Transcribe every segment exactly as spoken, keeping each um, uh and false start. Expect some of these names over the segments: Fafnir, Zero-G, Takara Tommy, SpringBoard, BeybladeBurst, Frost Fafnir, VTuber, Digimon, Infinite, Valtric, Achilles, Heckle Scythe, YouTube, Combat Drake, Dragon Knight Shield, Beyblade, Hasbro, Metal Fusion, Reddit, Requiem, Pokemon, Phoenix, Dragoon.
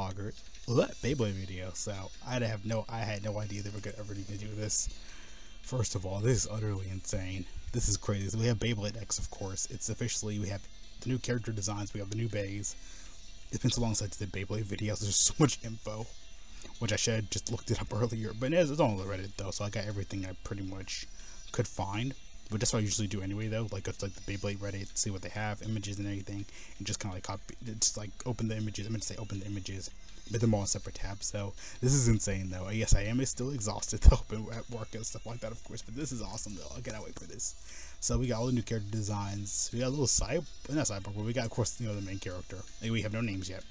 Hoggart Beyblade video, so I'd have no, I had no idea they were gonna ever even do this. First of all, this is utterly insane. This is crazy. So we have Beyblade X, of course. It's officially, we have the new character designs, we have the new bays. It's been so long since I did Beyblade videos, there's so much info, which I should have just looked it up earlier, but it's on the Reddit though, so I got everything I pretty much could find. But that's what I usually do anyway though, like it's like the Beyblade Reddit, see what they have, images and everything, and just kind of like copy, just like open the images, I meant to say open the images, but them all in separate tabs. So this is insane though. Yes, I am still exhausted though, but at work and stuff like that of course, but this is awesome though, I cannot wait for this. So we got all the new character designs, we got a little cyborg, not cyborg, but we got of course, you know, the main character, like, we have no names yet.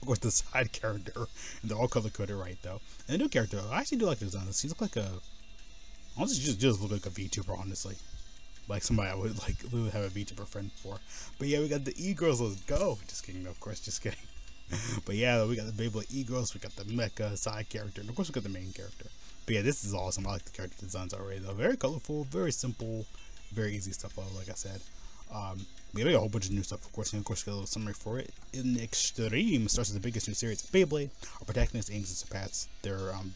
Of course the side character, and they're all color coded right though. And the new character, I actually do like the design, she looks like a, honestly, just just look like a VTuber, honestly. Like somebody I would like literally have a VTuber friend for. But yeah, we got the e-girls, let's go. Just kidding, of course, just kidding. But yeah, we got the Beyblade e-girls, we got the mecha side character, and of course we got the main character. But yeah, this is awesome. I like the character designs already though. Very colorful, very simple, very easy stuff though, like I said. Um we have a whole bunch of new stuff, of course, and of course we got a little summary for it. In the extreme starts with the biggest new series of Beyblade. Our protagonist aims to surpass their um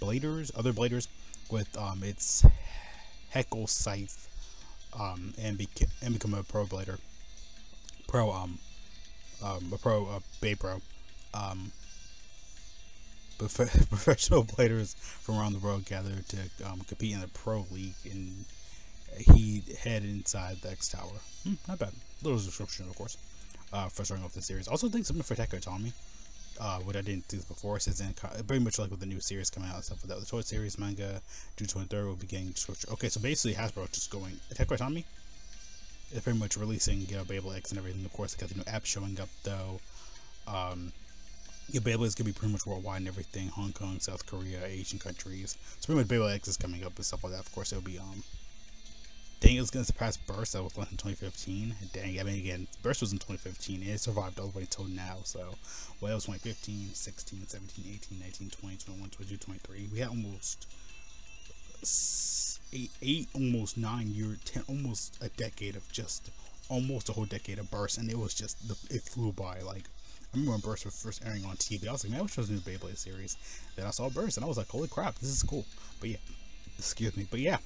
bladers, other bladers. With um, its Heckle Scythe, um, and, beca and become a pro blader, pro um, um, a pro uh, bay pro, um, prof professional bladers from around the world gather to um, compete in the pro league, and he head inside the X Tower. Hmm, not bad. Little description, of course, uh, for starting off the series. Also, thanks something for Takara Tommy. Uh, what I didn't do this before, it says in pretty much like with the new series coming out and stuff like that. The toy series manga, June twenty-third, will be getting description. Okay, so basically Hasbro just going Takara Tommy. They're pretty much releasing, you know, Beyblade X and everything. Of course, they got the new app showing up though. Um, yeah, Beyblade is gonna be pretty much worldwide and everything. Hong Kong, South Korea, Asian countries. So pretty much Beyblade X is coming up and stuff like that. Of course, it'll be um. Dang, it was gonna surpass Burst. That was launched in twenty fifteen. Dang, I mean, again, Burst was in twenty fifteen, and it survived all the way until now. So, well, it was twenty fifteen, sixteen, seventeen, eighteen, nineteen, twenty, twenty-one, twenty-two, twenty-three. We had almost eight, eight almost nine years, ten, almost a decade of just, almost a whole decade of Burst, and it was just, the, it flew by. Like, I remember when Burst was first airing on T V, I was like, man, I wish there was a new Beyblade series. Then I saw Burst, and I was like, holy crap, this is cool. But yeah, excuse me, but yeah.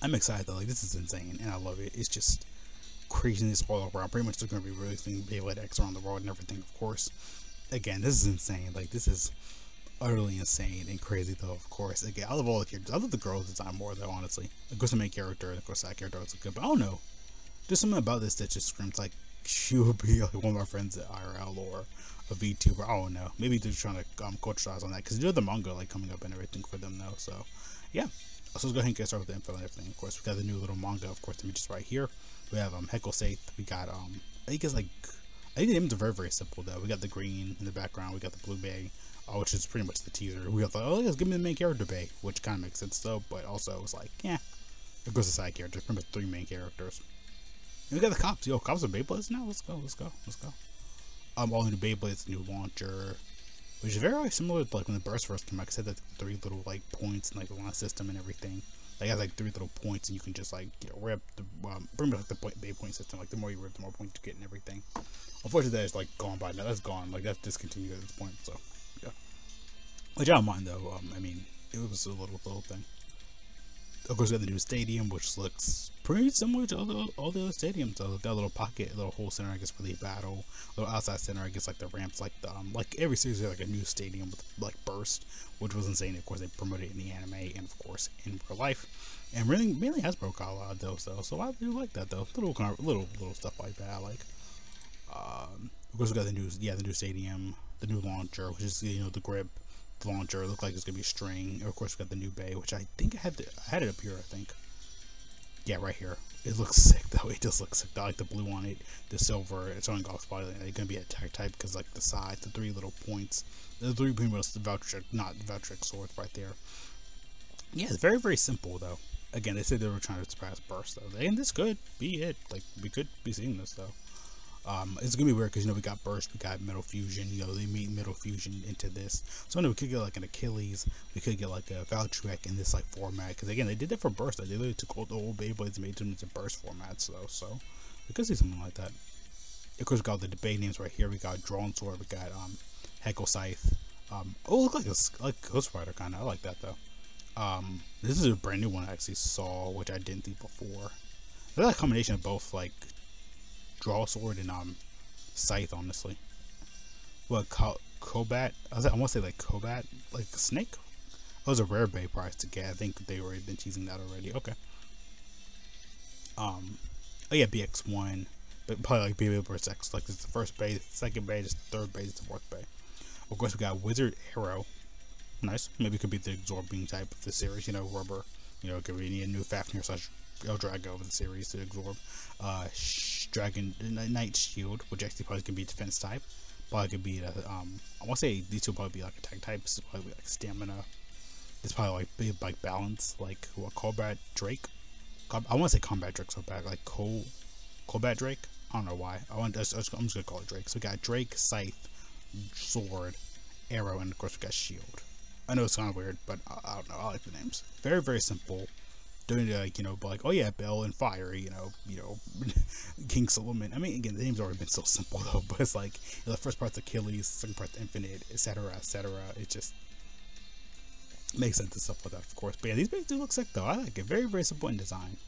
I'm excited though, like this is insane and I love it. It's just craziness all around. Pretty much they're gonna be releasing Beyblade X around the world and everything, of course. Again, this is insane. Like this is utterly insane and crazy though, of course. Again, I love all the characters. I love the girls' design more though, honestly. Of course the main character and of course that character looks good, but I don't know. There's something about this that just screams like she would be like one of my friends at I R L or a VTuber. I don't know. Maybe they're trying to um culturalize on that because they're the manga like coming up and everything for them though, so yeah. So let's go ahead and get started with the info and everything. Of course, we got the new little manga, of course, the images right here. We have um, Heckle Scythe. We got, um, I think it's like, I think the images are very, very simple though. We got the green in the background, we got the blue bay, uh, which is pretty much the teaser. We got the, oh, let's give me the main character bay, which kind of makes sense though, but also it's like, yeah. Of course, the side characters, pretty much three main characters. And we got the cops. Yo, cops are Beyblades now? Let's go, let's go, let's go. Um, all the new Beyblades, the new launcher. Which is very, very similar to like when the Burst first came out. Like I said, that three little like points and like the line system and everything. Like it has like three little points and you can just like, you know, rip the um, pretty much like the point bay point system. Like the more you rip, the more points you get and everything. Unfortunately, that is like gone by now. That's gone. Like that's discontinued at this point. So yeah. Which I don't mind though. Um, I mean, it was a little little thing. Of course, we have the new stadium, which looks pretty similar to all the, all the other stadiums. So that little pocket, little hole center, I guess, for the battle. Little outside center, I guess, like the ramps, like the um, like every series has like a new stadium with like Burst, which was insane. Of course, they promoted it in the anime and of course in real life. And really, mainly Hasbro got a lot of those though, so I do like that though. Little little little stuff like that, I like. Um, of course, we got the new yeah the new stadium, the new launcher, which is, you know, the grip. The launcher looked like it's gonna be string. Of course, we got the new bay, which I think I had to, I had it up here. I think, yeah, right here. It looks sick though. It does look sick. I like the blue on it, the silver. It's on golf body. It's gonna be attack type because like the sides, the three little points, the three points, the Valtric, not Valtric swords right there. Yeah, it's very very simple though. Again, they said they were trying to surpass Burst though, and this could be it. Like we could be seeing this though. Um, it's gonna be weird because, you know, we got Burst, we got Metal Fusion, you know, they made Metal Fusion into this. So, I know we could get like an Achilles, we could get like a Valtric in this like format because, again, they did that for Burst. Like, they literally took all the old Beyblades and made them into Burst format, so, so we could see something like that. Of course, we got all the debate names right here. We got Drawn Sword, we got um, Heckle Scythe. Um, oh, it looked like a like Ghost Rider kind of. I like that though. Um, this is a brand new one I actually saw, which I didn't see before. I like a combination of both, like Draw Sword and um, Scythe, honestly. What co Cobalt? I was like, I want to say like Cobalt, like Snake. That was a rare Bay prize to get. I think they already been teasing that already. Okay. Um, oh yeah, B X one, but probably like Beyblade versus X. Like it's the first Bay, the second Bay, it's the third Bay, it's the fourth Bay. Of course, we got Wizard Arrow. Nice. Maybe it could be the absorbing type of the series. You know, rubber. You know, it could be a new Fafnir slash El Drago of the series to absorb. Uh, Dragon Knight Shield, which actually probably can be defense type. Probably could be the, um. I want to say these two probably be like attack types. This probably like stamina. It's probably like like balance, like what Combat Drake. Com I want to say Combat Drake so bad, like Col Combat Drake. I don't know why. I want. I just, I'm just gonna call it Drake. So we got Drake, Scythe, Sword, Arrow, and of course we got Shield. I know it's kind of weird, but I, I don't know. I like the names. Very, very simple. Doing like, you know, but like, oh yeah, Bell and Fiery, you know, you know, King Solomon. I mean, again, the names already been so simple though, but it's like, you know, the first part's Achilles, second part's Infinite, etc, et cetera. It just makes sense and stuff like that, of course. But yeah, these bases do look sick though. I like it. Very, very simple in design.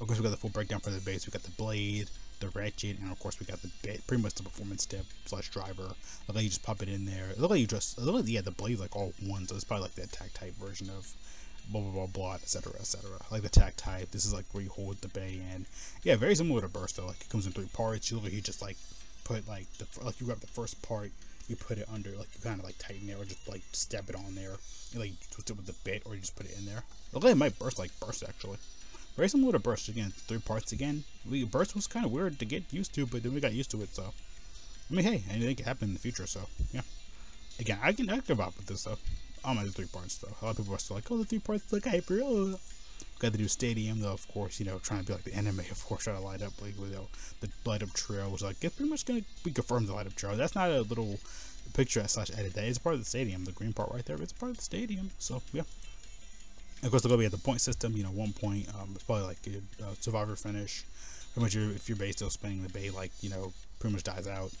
Of course, we got the full breakdown for the base. We got the blade, the ratchet, and of course we got the bit, pretty much the performance step slash driver. Look like you just pop it in there. It look like you just, it look like, yeah, the blade like all one, so it's probably like the attack type version of blah blah blah blah, et cetera, et cetera. Like the attack type, this is like where you hold the bay in. Yeah, very similar to burst though. Like it comes in three parts. You look like you just like put like the like you grab the first part, you put it under, like you kind of like tighten it or just like step it on there. You like twist it with the bit or you just put it in there. Look like it might burst like burst actually. Very similar to burst again, three parts again. We burst was kind of weird to get used to, but then we got used to it. So, I mean, hey, anything can happen in the future. So, yeah. Again, I can I can vibe with this though. I don't mind the three parts though. A lot of people are still like, oh, the three parts look hyper. Oh. Got the new stadium though, of course. You know, trying to be like the anime, of course, trying to light up like with you know, the light up trail, which like it's pretty much gonna be confirmed the light up trail. That's not a little picture slash edit. That is part of the stadium. The green part right there, it's part of the stadium. So, yeah. Of course, they're going to be at the point system, you know, one point, um, it's probably like a uh, survivor finish. Pretty much your, if your bay's still spinning, the bay, like, you know, pretty much dies out.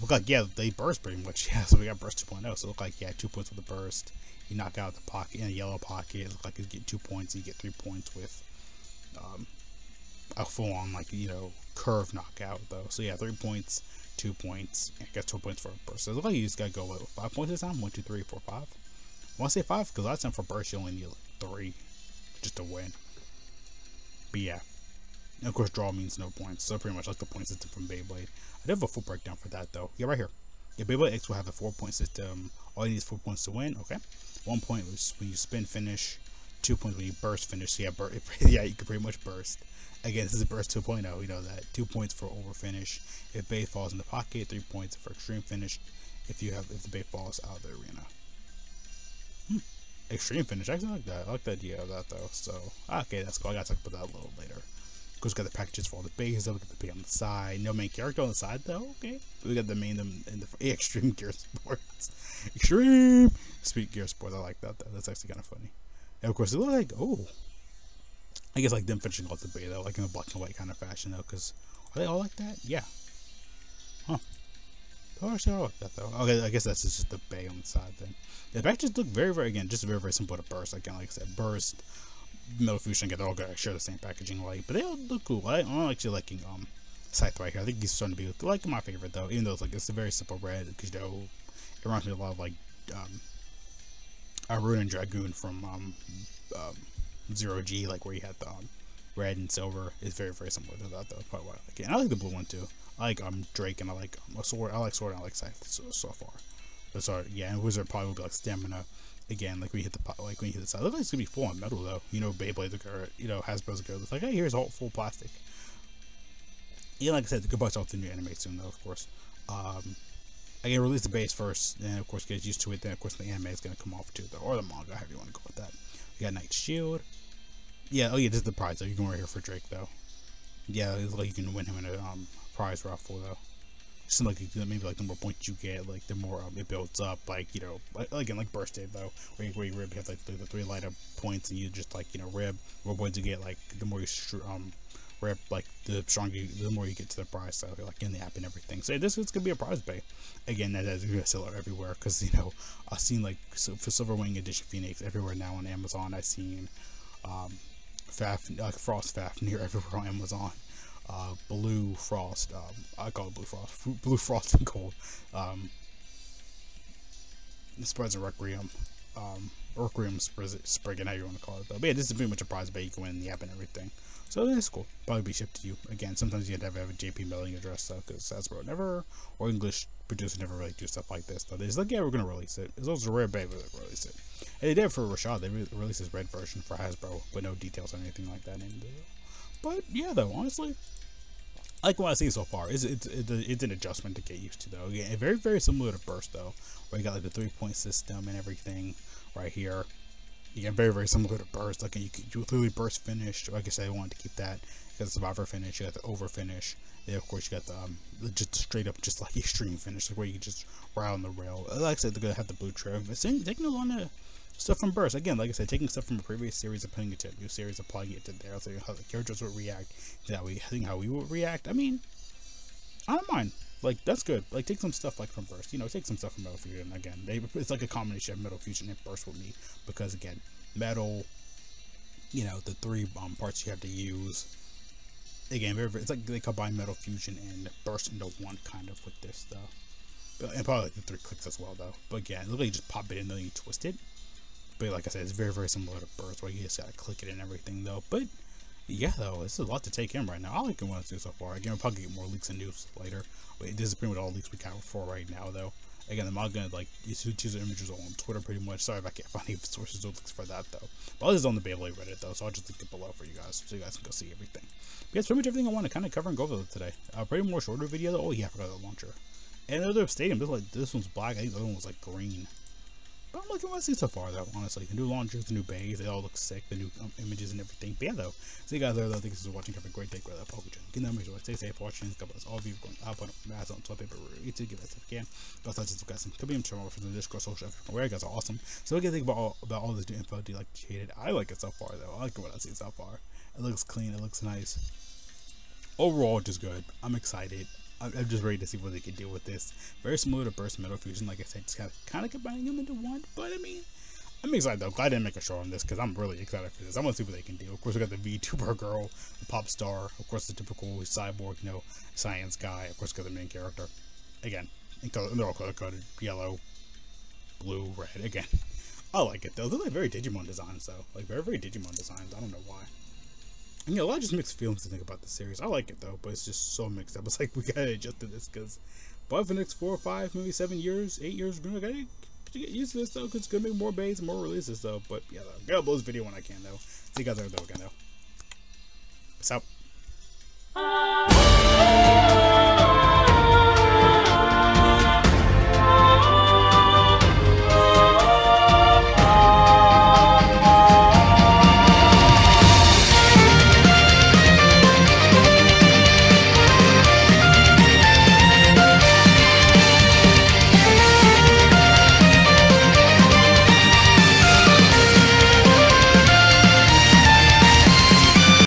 Look like, yeah, they burst pretty much, yeah, so we got burst two point oh, so look like, yeah, two points with the burst. You knock out the pocket, in a yellow pocket, look like you get two points, you get three points with um, a full-on, like, you know, curve knockout, though. So, yeah, three points, two points, and I guess two points for a burst. So, look like you just got to go, what, five points this time? One, two, three, four, five. I want to say five because last time for burst you only need like three just to win. But yeah, and of course draw means no points, so pretty much like the point system from Beyblade. I do have a full breakdown for that though. Yeah, right here. Yeah, Beyblade X will have the four point system. All you need is four points to win. Okay, one point was when you spin finish, two points when you burst finish. So yeah, bur yeah, you can pretty much burst. Again, this is a burst two point oh. You know that two points for over finish. If bay falls in the pocket, three points for extreme finish. If you have if the bay falls out of the arena. Hmm. Extreme finish. I actually like that. I like the idea of that though. So okay, that's cool. I gotta talk about that a little later. Of course, we got the packages for all the bases. Then we got the bay on the side. No main character on the side though. Okay, we got the main them in the yeah, extreme gear sports. Extreme speed gear sports. I like that though. That's actually kind of funny. And of course, it looks like oh, I guess like them finishing off the bay though, like in a black and white kind of fashion though. Because are they all like that? Yeah. Huh. Oh, actually, I like that though. Okay, I guess that's just the bay on the side then. The back just look very, very again, just very, very simple to burst. Again, like I said, burst, Metal Fusion. Again, they're all gonna share the same packaging, like, but they all look cool. I, I'm actually liking um Scythe right here. I think he's starting to be like my favorite though, even though it's like it's a very simple red. Because you know, it reminds me a lot of like um, Arun and Dragoon from um, um Zero-G, like where you had the um, red and silver. It's very, very similar to that though. That's probably why I like it. And I like the blue one too. I like um Drake and I like um, a sword. I like sword and I like Scythe so, so far. But sorry, yeah, and Wizard probably will be like stamina again, like we hit the like when you hit the side. It looks like it's gonna be full on metal though. You know, Beyblade the girl, you know, Hasbro's girl. It's like, hey, here's all full plastic. Yeah, like I said, the good part's off the new anime soon though, of course. Um, again, release the base first, and of course get used to it. Then of course the anime is gonna come off too, though, or the manga, however you want to go with that. We got Knight Shield. Yeah, oh yeah, this is the prize though. You can wear here for Drake though. Yeah, it's like you can win him in a um, prize raffle though. Just like maybe like the more points you get, like the more um, it builds up, like you know, like, again like burst day though, where you, where you rib, you have like the, the three light up points, and you just like you know rib, the more points you get, like the more you um rep, like the stronger, you, the more you get to the prize. So like in the app and everything. So this is gonna be a prize pay. Again, that is gonna sell out everywhere because you know I've seen like so for Silverwing Edition Phoenix everywhere now on Amazon. I've seen um, Faf, like Frost Fafnir everywhere on Amazon. Uh, blue Frost, um, I call it Blue Frost, Blue Frost and Gold. Um, Spreads and Requiem, um, Requiem Spriggin, how you want to call it though. But yeah, this is pretty much a prize bait you can win in the app and everything. So that's cool. Probably be shipped to you. Again, sometimes you have to have a J P mailing address though, because Hasbro never, or English producers never really do stuff like this though. They're just like, yeah, we're going to release it. It's also a rare bait, but they release it. And they did for Rashad, they re released his red version for Hasbro, but no details or anything like that in the But yeah, though, honestly, like what I see so far, it's, it's, it's an adjustment to get used to, though. Again, very, very similar to Burst, though, where you got like the three point system and everything right here. Again, very, very similar to Burst. Like, you, you clearly Burst finish. Like I said, I wanted to keep that. You got the Survivor finish, you got the Over finish. Then, of course, you got the um, just straight up, just like extreme finish, like where you can just ride on the rail. Like I said, they're going to have the blue trim. It's taking a lot of stuff from Burst. Again, like I said, taking stuff from a previous series and putting it to a new series, applying it to there, so how the characters would react, that we think how we would react. I mean, I don't mind. Like, that's good. Like, take some stuff like from Burst. You know, take some stuff from Metal Fusion. Again, they, it's like a combination of Metal Fusion and Burst with me, because again, Metal, you know, the three um, parts you have to use. Again, it's like they combine Metal Fusion and Burst into one kind of with this stuff, and probably like the three clicks as well though. But again, yeah, literally just pop it in, then you twist it. But like I said, it's very, very similar to Burst, where you just gotta click it and everything though. But yeah, though, it's a lot to take in right now. I like what it's doing so far. Again, we'll probably get more leaks and news later. But this is pretty much all the leaks we got for right now though. Again, I'm not gonna like choose the images on Twitter pretty much. Sorry if I can't find any sources or links for that though. But all this is on the Beyblade Reddit though, so I'll just link it below for you guys, so you guys can go see everything. But yeah, that's pretty much everything I want to kind of cover and go over today. Uh, pretty more shorter video though. Oh yeah, I forgot the launcher. And another stadium. This like this one's black. I think the other one was like green. I'm liking what I see so far though, honestly. The new launchers, the new bays, they all look sick, the new um, images and everything. But yeah though, see you guys there though, thanks for watching, have a great day, great love, Pokemon. Good night, make sure stay safe, watching, God bless all of you, going up on mass on toilet paper, YouTube, give us if you can. But that's just guys, and could be in channel for the Discord, social, everywhere, you guys are awesome. So we can think about all, about all this new info, do you like shaded? I like it so far though, I like what I see so far. It looks clean, it looks nice. Overall, just good, I'm excited. I'm just ready to see what they can do with this. Very similar to Burst Metal Fusion, like I said, just kind of, kind of combining them into one. But I mean, I'm excited though. Glad I didn't make a short on this because I'm really excited for this. I want to see what they can do. Of course, we got the VTuber girl, the pop star, of course, the typical cyborg, you know, science guy. Of course, got the main character. Again, in color, they're all color coded: yellow, blue, red. Again, I like it though. They're like very Digimon designs though. Like very, very Digimon designs. I don't know why. And yeah, a lot of just mixed feelings to think about the series. I like it though, but it's just so mixed up. It's like we gotta adjust to this because, but for the next four or five, maybe seven years, eight years, we're gonna gotta get used to this though, because it's gonna make more bays and more releases though. But yeah, though, I'll blow this video when I can though. See you guys later though again though. Peace out.